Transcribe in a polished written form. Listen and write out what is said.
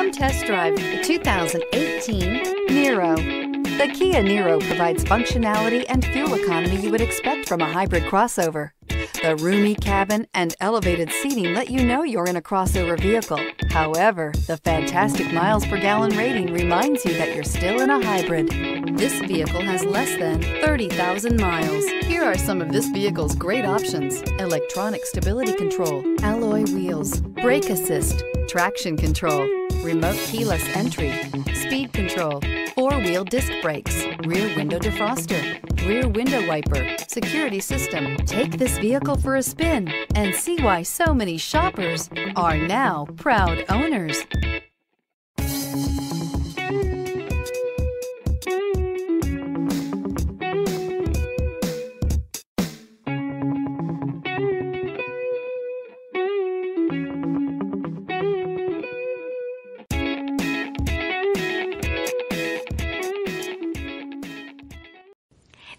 Come test drive the 2018 Niro. The Kia Niro provides functionality and fuel economy you would expect from a hybrid crossover. The roomy cabin and elevated seating let you know you're in a crossover vehicle. However, the fantastic miles per gallon rating reminds you that you're still in a hybrid. This vehicle has less than 30,000 miles. Here are some of this vehicle's great options: electronic stability control, alloy wheels, brake assist, traction control, remote keyless entry, speed control, four-wheel disc brakes, rear window defroster, rear window wiper, security system. Take this vehicle for a spin and see why so many shoppers are now proud owners.